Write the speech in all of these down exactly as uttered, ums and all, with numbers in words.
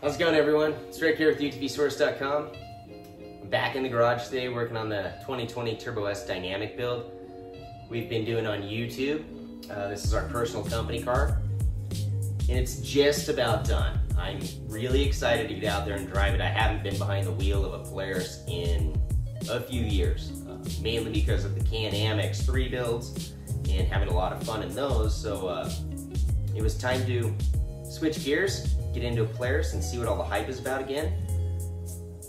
How's it going, everyone? It's Rick here with U T V Source dot com. I'm back in the garage today working on the twenty twenty Turbo S dynamic build we've been doing on YouTube. Uh, this is our personal company car, and it's just about done. I'm really excited to get out there and drive it. I haven't been behind the wheel of a Polaris in a few years, uh, mainly because of the Can Am X three builds and having a lot of fun in those, so uh, it was time to switch gears, get into a Polaris and see what all the hype is about again,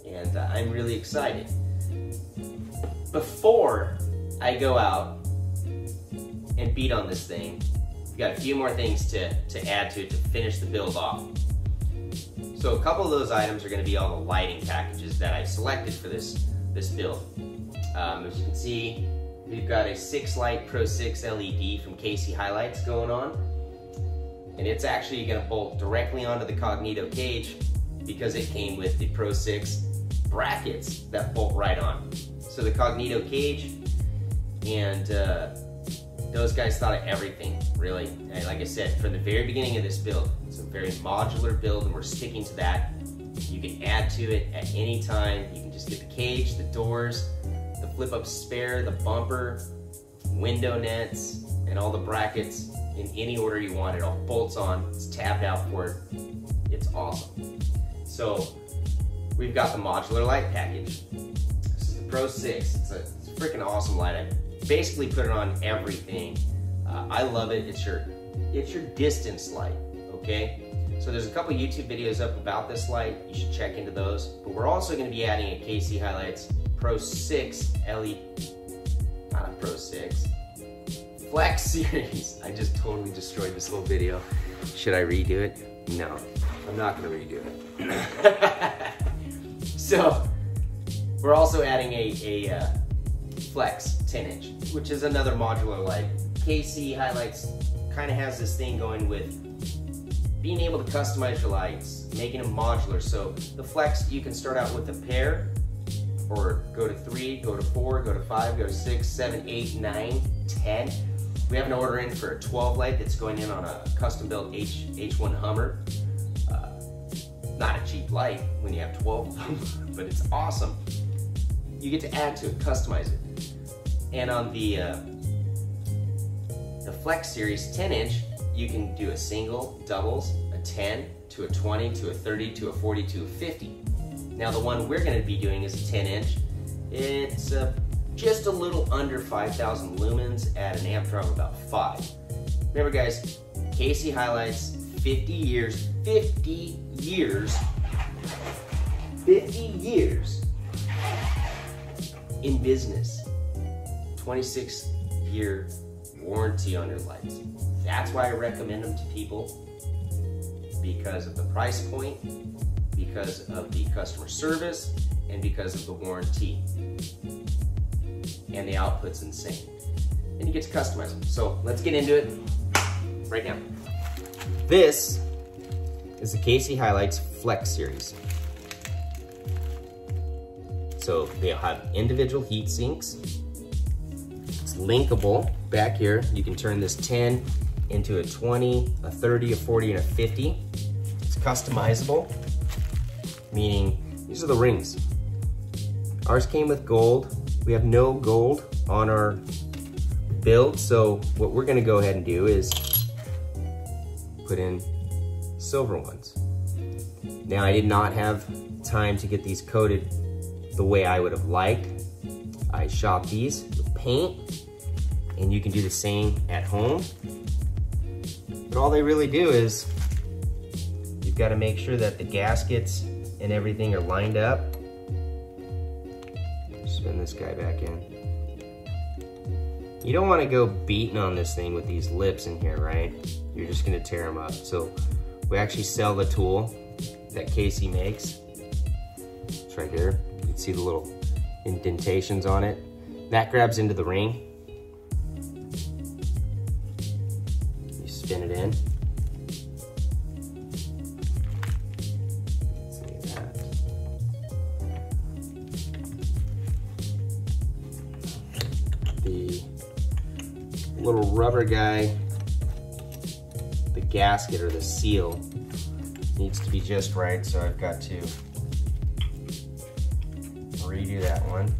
and uh, I'm really excited. Before I go out and beat on this thing, we've got a few more things to, to add to it to finish the build off. So a couple of those items are going to be all the lighting packages that I selected for this, this build. Um, as you can see, we've got a six light Pro six L E D from K C HiLiTES going on. And it's actually going to bolt directly onto the Cognito cage because it came with the Pro six brackets that bolt right on. So the Cognito cage, and uh, those guys thought of everything, really. And like I said, from the very beginning of this build, it's a very modular build and we're sticking to that. You can add to it at any time. You can just get the cage, the doors, the flip-up spare, the bumper, window nets, and all the brackets in any order you want. It all bolts on, it's tabbed out for it. It's awesome. So we've got the modular light package. This is the Pro six. It's a, it's a freaking awesome light. I basically put it on everything. Uh, I love it. It's your, it's your distance light, okay? So there's a couple YouTube videos up about this light. You should check into those. But we're also gonna be adding a K C HiLiTES Pro six L E D, not a Pro six, Flex series. I just totally destroyed this whole video. Should I redo it? No, I'm not gonna redo it. So, we're also adding a, a uh, Flex ten inch, which is another modular light. K C HiLiTES kind of has this thing going with being able to customize your lights, making them modular. So the Flex, you can start out with a pair, or go to three, go to four, go to five, go to six, seven, eight, nine, ten. We have an order in for a twelve light that's going in on a custom built H, H one Hummer. Uh, not a cheap light when you have twelve of them, but it's awesome. You get to add to it, customize it. And on the, uh, the Flex series ten inch, you can do a single, doubles, a ten, to a twenty, to a thirty, to a forty, to a fifty. Now the one we're gonna be doing is a ten inch. It's uh, just a little under five thousand lumens at an amp drop of about five. Remember guys, K C HiLiTES, fifty years, fifty years, fifty years in business, twenty-six year warranty on your lights. That's why I recommend them to people, because of the price point, because of the customer service, and because of the warranty. And the output's insane. And you get to customize them. So let's get into it right now. This is the K C HiLiTES Flex series. So they have individual heat sinks. It's linkable back here. You can turn this ten into a twenty, a thirty, a forty, and a fifty. It's customizable, meaning these are the rings. Ours came with gold. We have no gold on our build, so what we're gonna go ahead and do is put in silver ones. Now, I did not have time to get these coated the way I would have liked. I shopped these with paint, and you can do the same at home. But all they really do is, you've got to make sure that the gaskets and everything are lined up. Spin this guy back in. You don't want to go beating on this thing with these lips in here, right? You're just going to tear them up. So we actually sell the tool that K C makes. It's right here. You can see the little indentations on it. That grabs into the ring. Spin it in. See that. The little rubber guy, the gasket or the seal needs to be just right, so I've got to redo that one.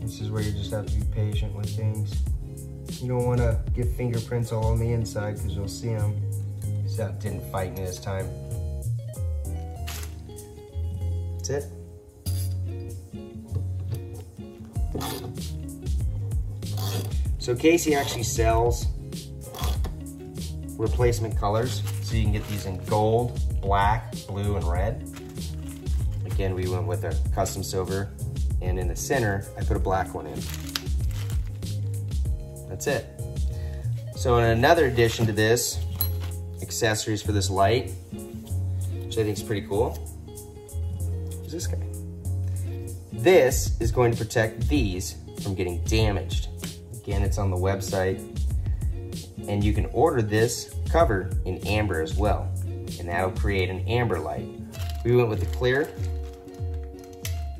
This is where you just have to be patient with things. You don't want to get fingerprints all on the inside because you'll see them. See how it didn't fight me this time. That's it. So K C actually sells replacement colors. So you can get these in gold, black, blue, and red. Again, we went with a custom silver. And in the center, I put a black one in. That's it. So in another addition to this, accessories for this light, which I think is pretty cool, is this guy. This is going to protect these from getting damaged. Again, it's on the website. And you can order this cover in amber as well. And that'll create an amber light. We went with the clear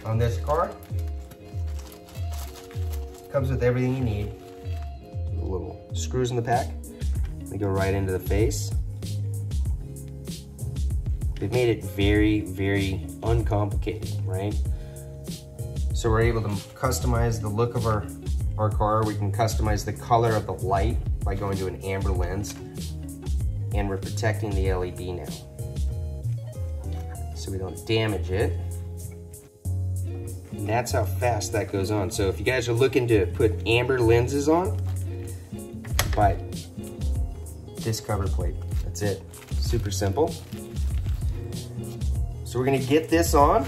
on this car. Comes with everything you need. The little screws in the pack. They go right into the face. They've made it very, very uncomplicated, right? So we're able to customize the look of our our car. We can customize the color of the light by going to an amber lens, and we're protecting the L E D now, so we don't damage it. And that's how fast that goes on. So if you guys are looking to put amber lenses on, buy this cover plate. That's it, super simple. So we're gonna get this on.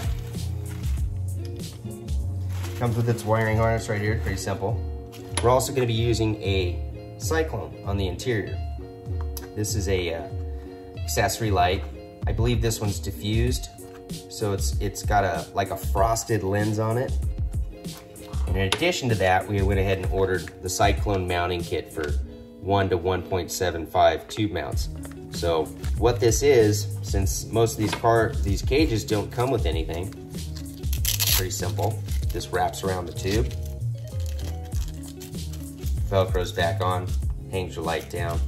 Comes with its wiring harness right here, pretty simple. We're also gonna be using a cyclone on the interior. This is a uh, accessory light. I believe this one's diffused, so it's it's got a like a frosted lens on it. And in addition to that, we went ahead and ordered the cyclone mounting kit for one to one point seven five tube mounts. So what this is, since most of these car these cages don't come with anything, pretty simple. This wraps around the tube, velcros back on, hangs your light down,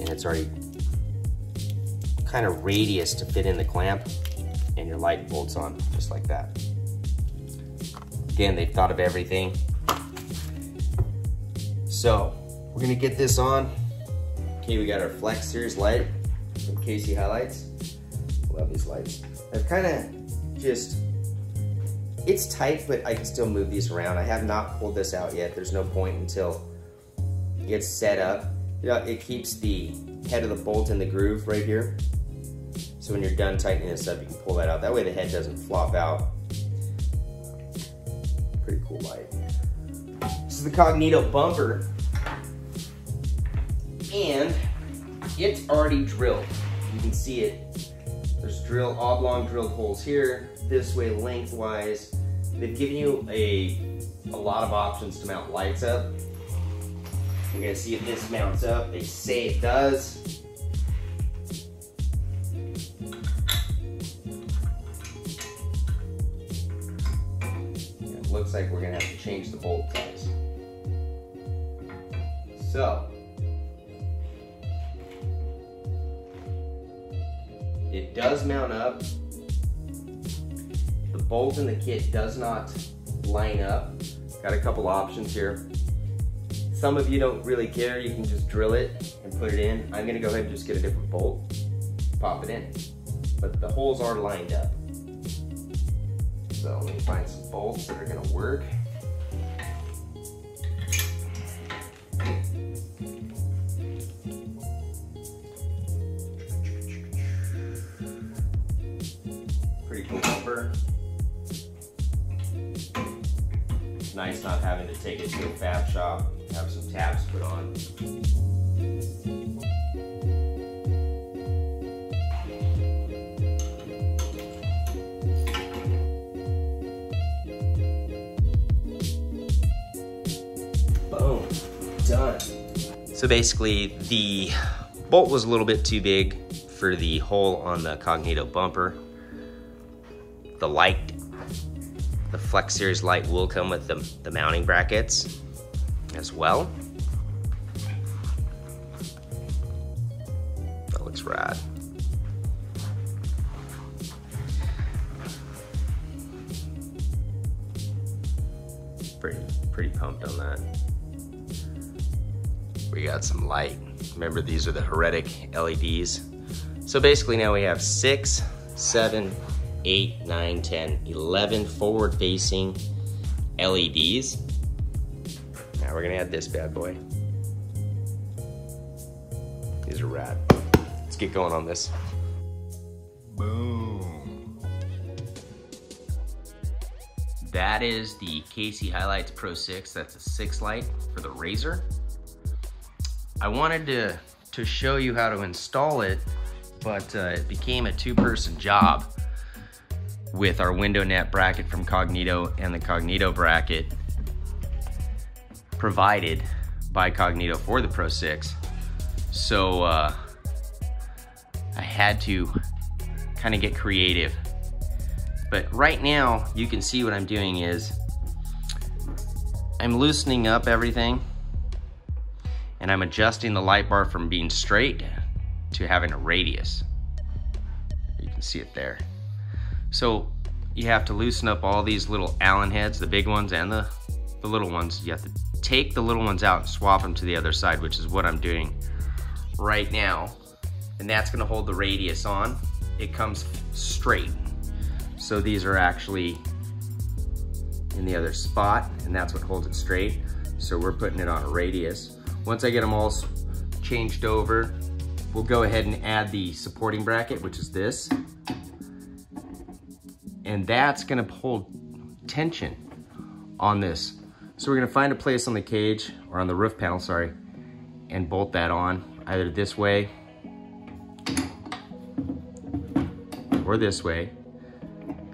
and it's already kind of radius to fit in the clamp, and your light bolts on just like that. Again, they've thought of everything. So we're gonna get this on. Okay, we got our Flex series light from K C HiLiTES. Love these lights. They're kind of just, it's tight, but I can still move these around. I have not pulled this out yet. There's no point until it's set up. You know, it keeps the head of the bolt in the groove right here. So when you're done tightening this up, you can pull that out. That way the head doesn't flop out. Pretty cool light. This is the Cognito bumper. And it's already drilled. You can see it. There's drill, oblong drilled holes here. This way, lengthwise. They've given you a, a lot of options to mount lights up. We're gonna see if this mounts up. They say it does. Yeah, it looks like we're gonna have to change the bolt guys. So, it does mount up. Bolt in the kit does not line up. Got a couple options here. Some of you don't really care. You can just drill it and put it in. I'm gonna go ahead and just get a different bolt, pop it in. But the holes are lined up. So let me find some bolts that are gonna work. Pretty cool bumper. It's nice not having to take it to a fab shop, have some tabs put on. Boom, done. So basically the bolt was a little bit too big for the hole on the Cognito bumper. The light The Flex Series light will come with the, the mounting brackets as well. looks rad. Pretty, pretty pumped on that. We got some light. Remember, these are the Heretic L E Ds. So basically now we have six, seven, eight, nine, ten, eleven forward-facing L E Ds. Now we're gonna add this bad boy. These are rad. Let's get going on this. Boom. That is the K C HiLiTES Pro six. That's a six light for the R Z R. I wanted to, to show you how to install it, but uh, it became a two-person job with our window net bracket from Cognito and the Cognito bracket provided by Cognito for the Pro six. So uh, I had to kind of get creative. But right now, you can see what I'm doing is I'm loosening up everything, and I'm adjusting the light bar from being straight to having a radius. You can see it there. So you have to loosen up all these little Allen heads, the big ones and the, the little ones. You have to take the little ones out and swap them to the other side, which is what I'm doing right now. And that's gonna hold the radius on. It comes straight. So these are actually in the other spot, and that's what holds it straight. So we're putting it on a radius. Once I get them all changed over, we'll go ahead and add the supporting bracket, which is this. And that's gonna hold tension on this. So we're gonna find a place on the cage, or on the roof panel, sorry, and bolt that on, either this way or this way.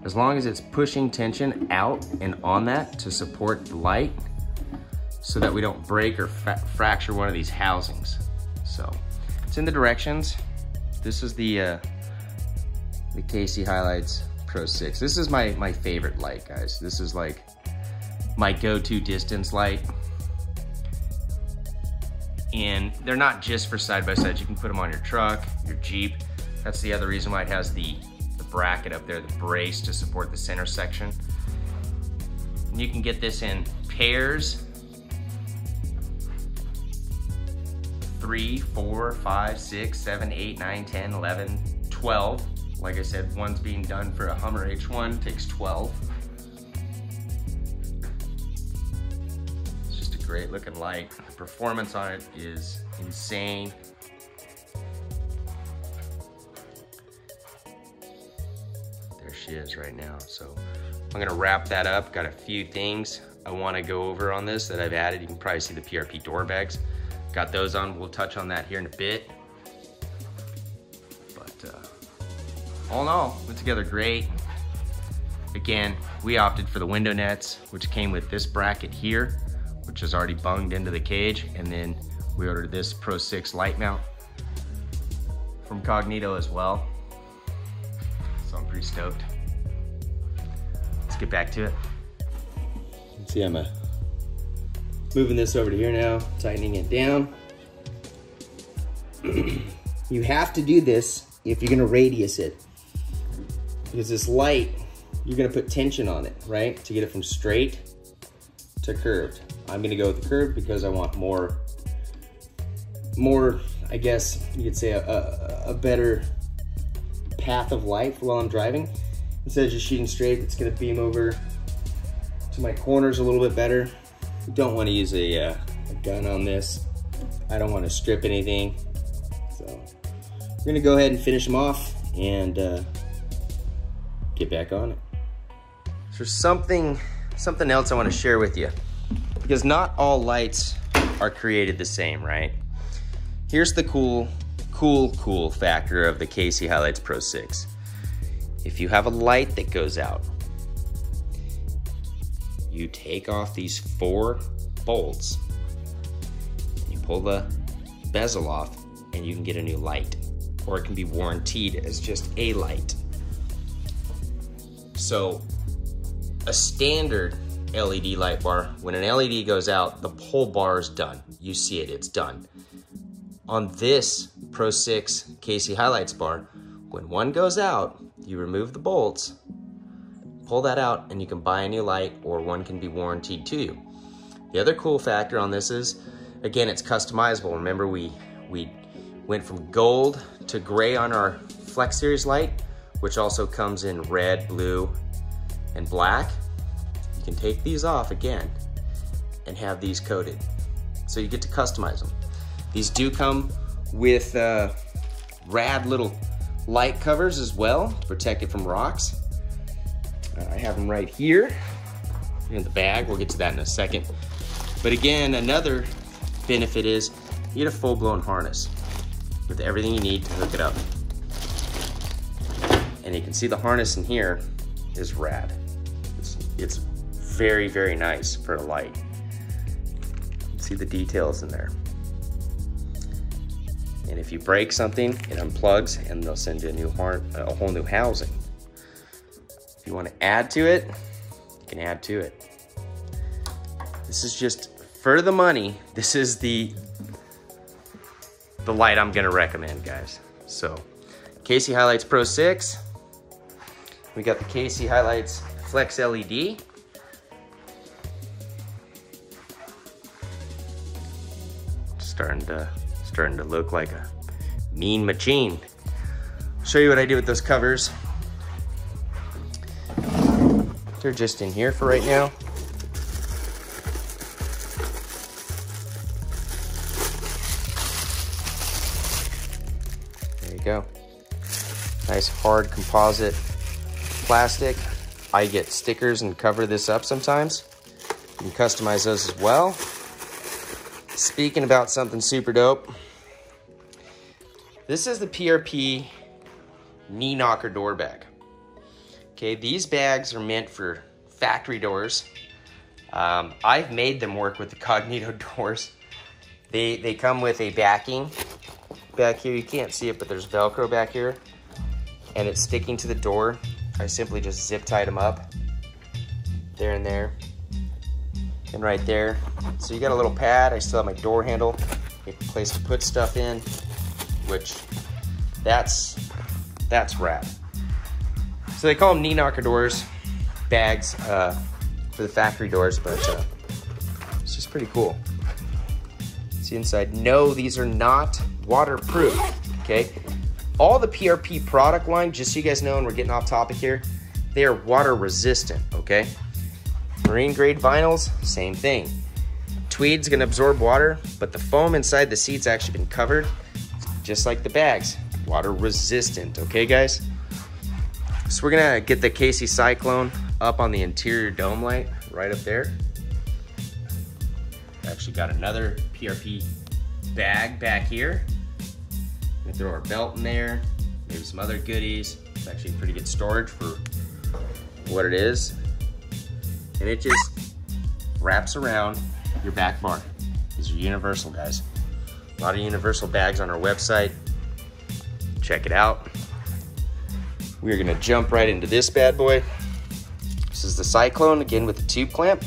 As long as it's pushing tension out and on that to support the light, so that we don't break or fracture one of these housings. So it's in the directions. This is the uh, the K C HiLiTES Pro six. This is my, my favorite light, guys. This is like my go-to distance light. And they're not just for side-by-side. You can put them on your truck, your Jeep. That's the other reason why it has the, the bracket up there, the brace to support the center section. And you can get this in pairs, three, four, five, six, seven, eight, nine, ten, eleven, twelve. Like I said, one's being done for a Hummer H one, takes twelve. It's just a great looking light. The performance on it is insane. There she is right now. So I'm gonna wrap that up. Got a few things I wanna go over on this that I've added. You can probably see the P R P door bags. Got those on, we'll touch on that here in a bit. But uh, all in all, went together great. Again, we opted for the window nets, which came with this bracket here, which is already bunged into the cage. And then we ordered this Pro six light mount from Cognito as well. So I'm pretty stoked. Let's get back to it. Let's see, Emma. Moving this over to here now, tightening it down. You have to do this if you're gonna radius it. Because this light, you're gonna put tension on it, right? To get it from straight to curved. I'm gonna go with the curved because I want more, more, I guess you could say a, a, a better path of light for while I'm driving. Instead of just shooting straight, it's gonna beam over to my corners a little bit better. Don't want to use a, uh, a gun on this. I don't want to strip anything. So we're going to go ahead and finish them off and uh, get back on it. So something, something else I want to share with you, because not all lights are created the same, right? Here's the cool, cool, cool factor of the K C HiLiTES Pro six. If you have a light that goes out, you take off these four bolts, and you pull the bezel off, and you can get a new light, or it can be warrantied as just a light. So a standard L E D light bar, when an L E D goes out, the whole bar is done. You see it, it's done. On this Pro six K C HiLiTES bar. When one goes out, you remove the bolts, pull that out, and you can buy a new light, or one can be warranted to you. The other cool factor on this is, again, it's customizable. Remember, we, we went from gold to gray on our Flex Series light, which also comes in red, blue, and black. You can take these off again and have these coated. So you get to customize them. These do come with uh, rad little light covers as well to protect it from rocks. Uh, I have them right here in the bag. We'll get to that in a second. But again, another benefit is you get a full-blown harness with everything you need to hook it up. And you can see the harness in here is rad. It's, it's very, very nice for a light. See the details in there. And if you break something, it unplugs and they'll send you a new har a whole new housing. If you want to add to it, you can add to it. This is just for the money. This is the the light I'm gonna recommend, guys. So K C HiLiTES Pro six. We got the K C HiLiTES Flex L E D. Starting to starting to look like a mean machine. I'll show you what I do with those covers. They're just in here for right now. There you go. Nice hard composite plastic. I get stickers and cover this up sometimes. You can customize those as well. Speaking about something super dope, this is the P R P knee knocker door bag. Okay, these bags are meant for factory doors. Um, I've made them work with the Cognito doors. They, they come with a backing back here. You can't see it, but there's Velcro back here. And it's sticking to the door. I simply just zip tied them up there and there and right there. So you got a little pad. I still have my door handle, a place to put stuff in, which that's that's rad. So they call them knee knocker doors, bags uh, for the factory doors, but uh, it's just pretty cool. See inside. No, these are not waterproof. Okay. All the P R P product line, just so you guys know, and we're getting off topic here, they are water resistant, okay? Marine grade vinyls, same thing. Tweed's gonna absorb water, but the foam inside the seat's actually been covered, just like the bags, water resistant, okay guys? So we're gonna get the K C Cyclone up on the interior dome light, right up there. Actually got another P R P bag back here. We throw our belt in there, maybe some other goodies. It's actually pretty good storage for what it is. And it just wraps around your back bar. These are universal, guys. A lot of universal bags on our website. Check it out. We're gonna jump right into this bad boy. This is the Cyclone, again with the tube clamp.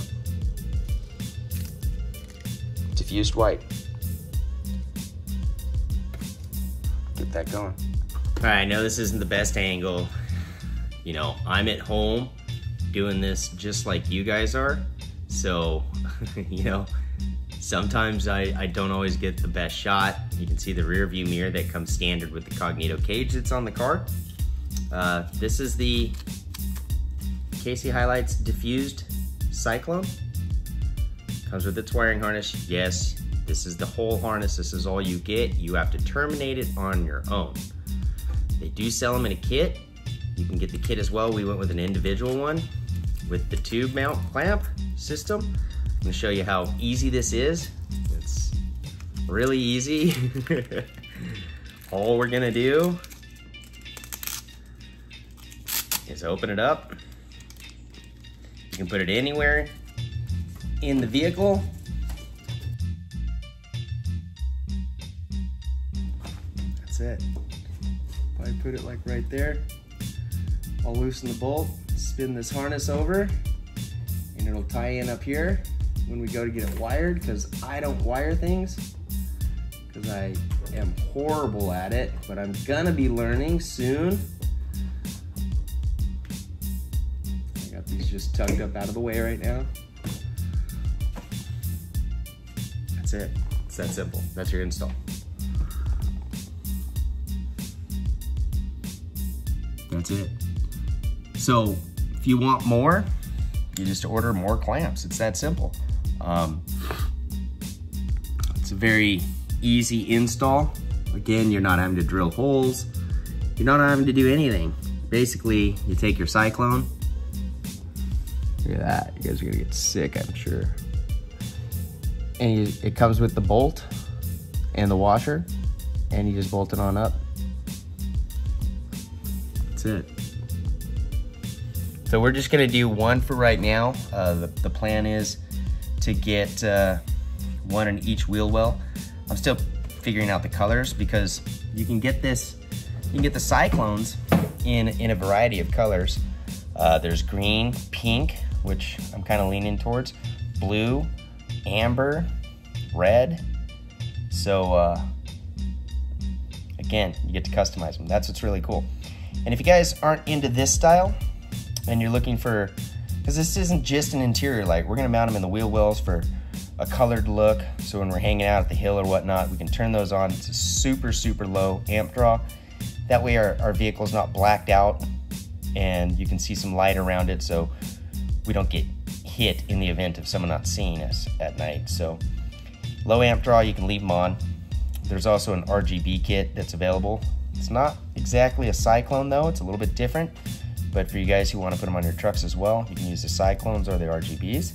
Diffused white. That going. All right, I know this isn't the best angle. You know, I'm at home doing this just like you guys are. So, you know, sometimes I, I don't always get the best shot. You can see the rear view mirror that comes standard with the Cognito cage that's on the car. Uh, this is the K C HiLiTES Diffused Cyclone. Comes with its wiring harness, yes. This is the whole harness. This is all you get. You have to terminate it on your own. They do sell them in a kit. You can get the kit as well. We went with an individual one with the tube mount clamp system. I'm gonna show you how easy this is. It's really easy. All we're gonna do is open it up. You can put it anywhere in the vehicle. It. If I put it like right there, I'll loosen the bolt, spin this harness over, and it'll tie in up here when we go to get it wired, because I don't wire things, because I am horrible at it, but I'm gonna be learning soon. I got these just tucked up out of the way right now. That's it. It's that simple. That's your install. That's it. So if you want more, you just order more clamps. It's that simple. Um, it's a very easy install. Again, you're not having to drill holes. You're not having to do anything. Basically, you take your Cyclone. Look at that. You guys are gonna get sick, I'm sure. And you, it comes with the bolt and the washer, and you just bolt it on up. That's it. So we're just gonna do one for right now. Uh, the, the plan is to get uh, one in each wheel well. I'm still figuring out the colors because you can get this, you can get the Cyclones in, in a variety of colors. Uh, there's green, pink, which I'm kind of leaning towards, blue, amber, red. So uh, again, you get to customize them. That's what's really cool. And if you guys aren't into this style and you're looking for, because this isn't just an interior light, we're gonna mount them in the wheel wells for a colored look. So when we're hanging out at the hill or whatnot, we can turn those on. It's a super, super low amp draw. That way our, our vehicle's not blacked out and you can see some light around it so we don't get hit in the event of someone not seeing us at night. So low amp draw, you can leave them on. There's also an R G B kit that's available. It's not exactly a Cyclone though, it's a little bit different. But for you guys who want to put them on your trucks as well, you can use the Cyclones or the R G Bs.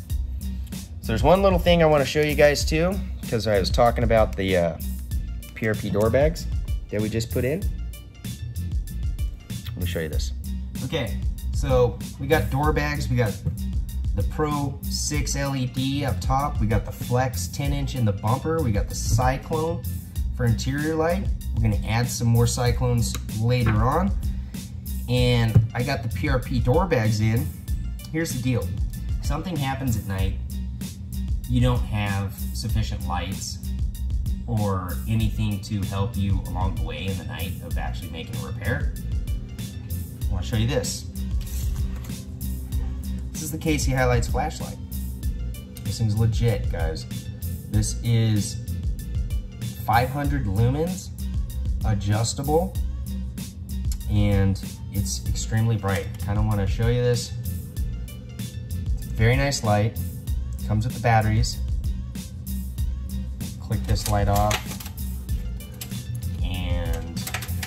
So there's one little thing I want to show you guys too, because I was talking about the uh, P R P door bags that we just put in. Let me show you this. Okay, so we got door bags. We got the Pro six L E D up top. We got the Flex ten inch in the bumper. We got the Cyclone for interior light. We're gonna add some more Cyclones later on. And I got the P R P door bags in. Here's the deal. Something happens at night, you don't have sufficient lights or anything to help you along the way in the night of actually making a repair. I wanna show you this. This is the K C HiLiTES flashlight. This thing's legit, guys. This is five hundred lumens, adjustable, and it's extremely bright. Kind of want to show you this. It's a very nice light. Comes with the batteries. Click this light off and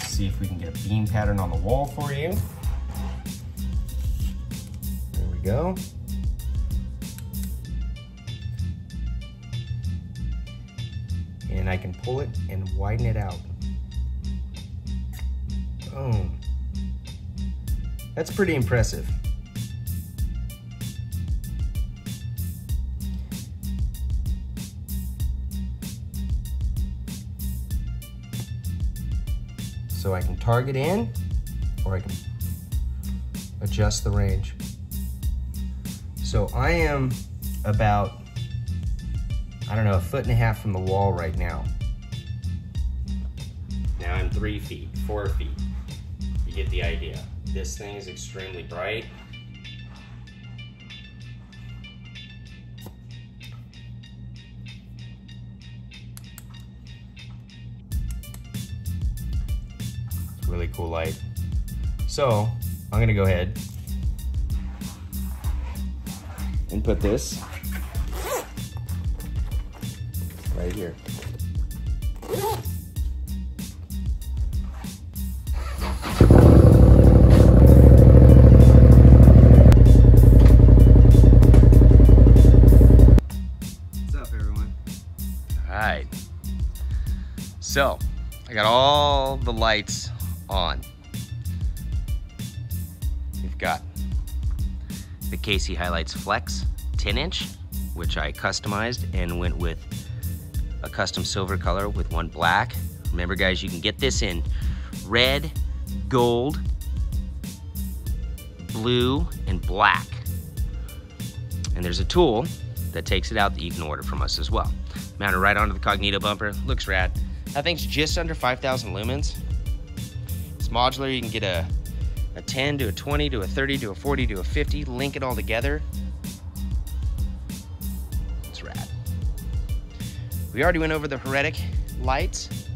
see if we can get a beam pattern on the wall for you. There we go. And I can pull it and widen it out. Boom. That's pretty impressive. So I can target in, or I can adjust the range. So I am about, I don't know, a foot and a half from the wall right now. Now I'm three feet, four feet. You get the idea. This thing is extremely bright. It's a really cool light. So I'm gonna go ahead and put this right here. So, I got all the lights on. We've got the K C HiLiTES Flex ten inch, which I customized and went with a custom silver color with one black. Remember guys, you can get this in red, gold, blue, and black. And there's a tool that takes it out that you can order from us as well. Mounted right onto the Cognito bumper, looks rad. That thing's just under five thousand lumens. It's modular. You can get a, a ten to a twenty to a thirty to a forty to a fifty, link it all together. It's rad. We already went over the Heretic lights.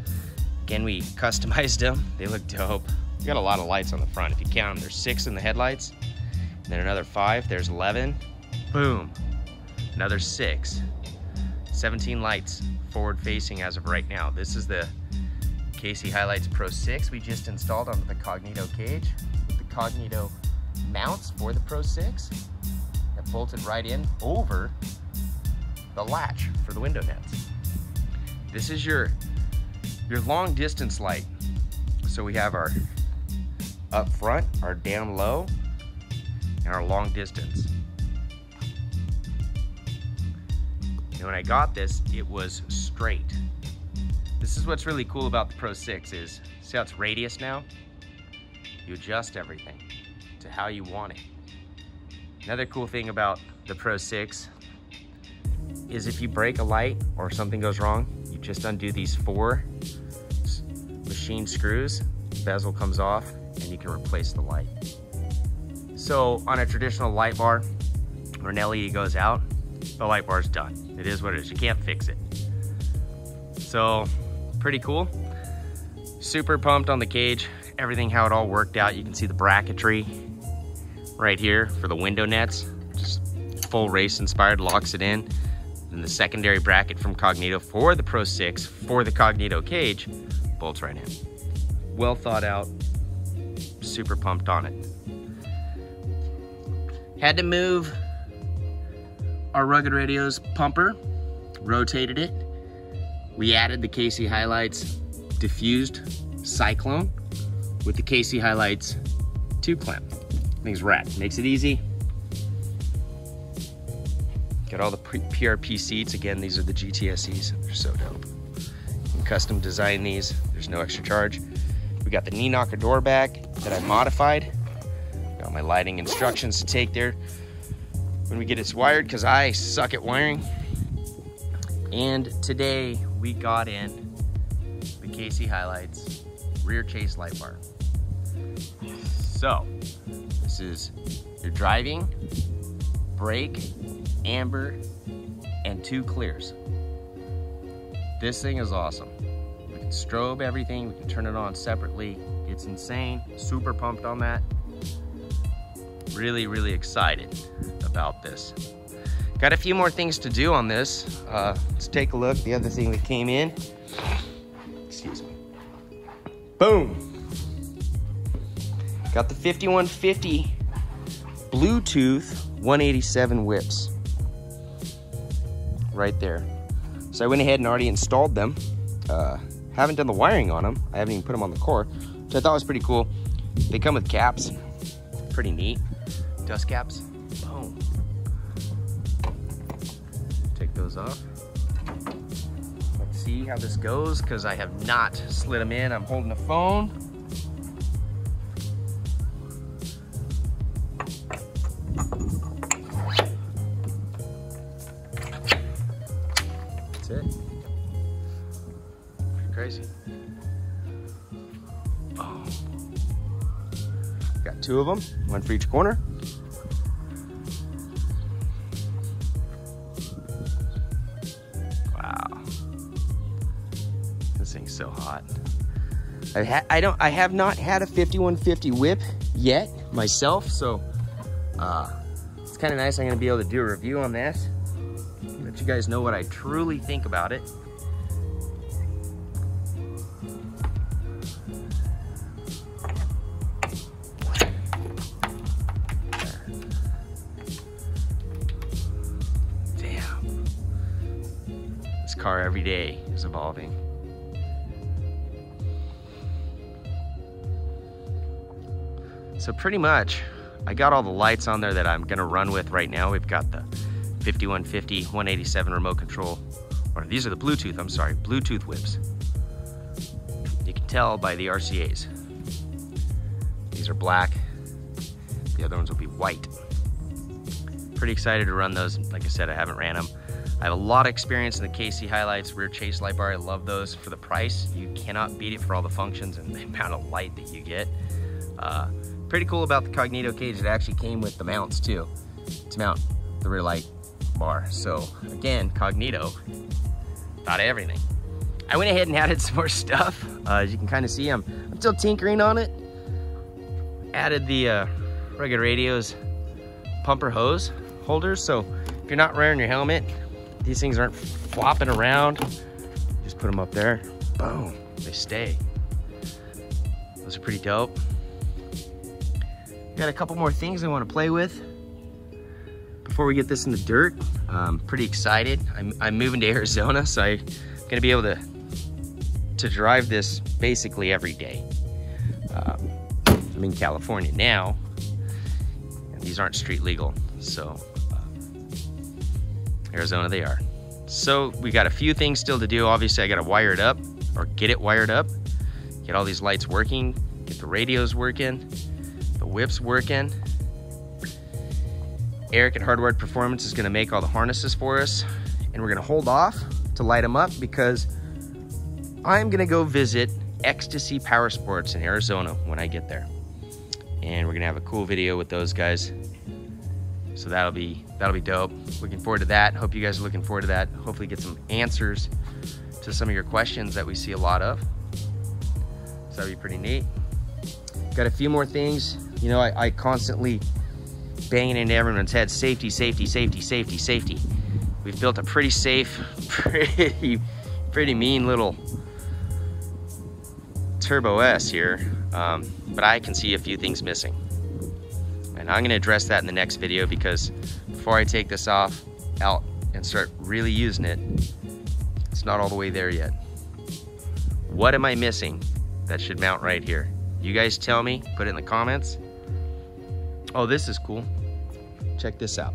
Again, we customized them. They look dope. We got a lot of lights on the front. If you count them, there's six in the headlights, and then another five, there's eleven. Boom, another six. seventeen lights forward facing as of right now. This is the K C HiLiTES Pro six we just installed onto the Cognito cage. The Cognito mounts for the Pro six that bolted right in over the latch for the window nets. This is your, your long distance light. So we have our up front, our down low, and our long distance. And when I got this, it was straight. This is what's really cool about the Pro six is, see how it's radius now? You adjust everything to how you want it. Another cool thing about the Pro six is if you break a light or something goes wrong, you just undo these four machine screws, bezel comes off, and you can replace the light. So on a traditional light bar, when an L E D goes out, the light bar's done. It is what it is. You can't fix it. So, pretty cool. Super pumped on the cage. Everything, how it all worked out. You can see the bracketry right here for the window nets. Just full race inspired, locks it in. And the secondary bracket from Cognito for the Pro six, for the Cognito cage, bolts right in. Well thought out. Super pumped on it. Had to move our Rugged Radios pumper, rotated it. We added the K C HiLiTES diffused cyclone with the K C HiLiTES tube clamp. Thing's rad, makes it easy. Got all the P R P seats. Again, these are the G T S Es, they're so dope. You can custom design these, there's no extra charge. We got the knee knocker door back that I modified. Got my lighting instructions to take there when we get it wired, because I suck at wiring. And today we got in the K C HiLiTES rear chase light bar. So this is your driving, brake, amber, and two clears. This thing is awesome. We can strobe everything, we can turn it on separately. It's insane. Super pumped on that. Really, really excited about this. Got a few more things to do on this. Uh, let's take a look. The other thing that came in, excuse me. Boom. Got the fifty-one fifty Bluetooth one eighty-seven Whips right there. So I went ahead and already installed them. Uh, haven't done the wiring on them. I haven't even put them on the core, which I thought was pretty cool. They come with caps. Pretty neat. Dust caps. Boom. Take those off. Let's see how this goes, because I have not slid them in. I'm holding a phone. That's it. Pretty crazy. Oh. Got two of them, one for each corner. Wow, this thing's so hot. I, ha I don't. I have not had a fifty-one fifty whip yet myself, so uh, it's kind of nice. I'm gonna be able to do a review on this, let you guys know what I truly think about it. Car every day is evolving. So pretty much I got all the lights on there that I'm gonna run with right now. We've got the fifty-one fifty one eighty-seven remote control, or these are the Bluetooth, I'm sorry, Bluetooth whips. You can tell by the R C As. These are black, the other ones will be white. Pretty excited to run those. Like I said, I haven't ran them. I have a lot of experience in the K C HiLiTES rear chase light bar. I love those for the price. You cannot beat it for all the functions and the amount of light that you get. Uh, pretty cool about the Cognito cage, it actually came with the mounts too, to mount the rear light bar. So again, Cognito, not everything. I went ahead and added some more stuff. Uh, as you can kind of see, I'm, I'm still tinkering on it. Added the uh, Rugged Radios pumper hose holders, so if you're not wearing your helmet, these things aren't flopping around. Just put them up there, boom, they stay. Those are pretty dope. Got a couple more things I want to play with before we get this in the dirt. I'm pretty excited. I'm, I'm moving to Arizona, so I'm gonna be able to, to drive this basically every day. Um, I'm in California now, and these aren't street legal, so uh, Arizona they are. So we got a few things still to do. Obviously I gotta wire it up, or get it wired up, get all these lights working, get the radios working, the whips working. Eric at Hardwired Performance is gonna make all the harnesses for us, and we're gonna hold off to light them up because I'm gonna go visit Ecstasy Power Sports in Arizona when I get there. And we're gonna have a cool video with those guys. So that'll be, that'll be dope. Looking forward to that. Hope you guys are looking forward to that. Hopefully get some answers to some of your questions that we see a lot of. So that'll be pretty neat. Got a few more things. You know, I, I constantly banging into everyone's head, safety, safety, safety, safety, safety. We've built a pretty safe, pretty, pretty mean little Turbo S here, um, but I can see a few things missing. And I'm gonna address that in the next video because before I take this off, out, and start really using it, it's not all the way there yet. What am I missing that should mount right here? You guys tell me, put it in the comments. Oh, this is cool. Check this out.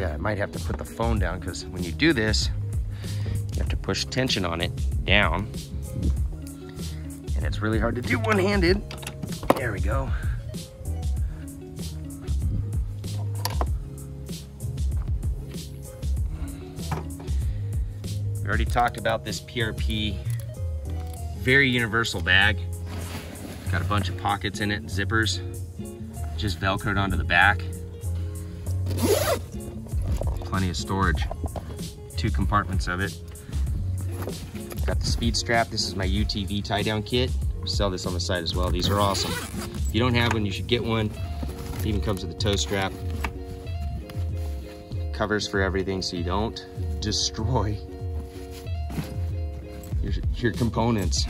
Yeah, I might have to put the phone down because when you do this, you have to push tension on it down. And it's really hard to do one-handed. There we go. We already talked about this P R P, very universal bag. Got a bunch of pockets in it, zippers, just velcroed onto the back. Plenty of storage, two compartments of it. Got the speed strap, this is my U T V tie down kit. We sell this on the site as well, these are awesome. If you don't have one, you should get one. It even comes with a toe strap. Covers for everything so you don't destroy your, your components.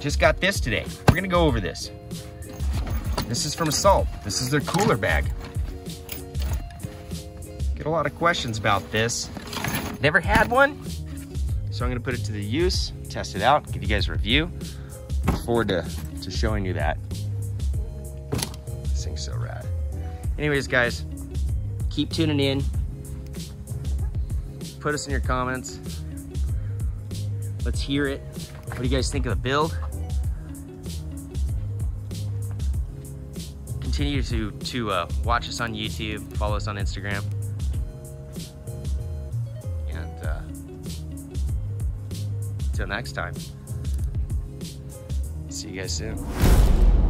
Just got this today. We're gonna go over this. This is from Assault. This is their cooler bag. Get a lot of questions about this. Never had one, so I'm gonna put it to the use, test it out, give you guys a review. Look forward to, to showing you that. This thing's so rad. Anyways, guys, keep tuning in. Put us in your comments. Let's hear it. What do you guys think of the build? Continue to, to uh, watch us on YouTube, follow us on Instagram. And uh, until next time, see you guys soon.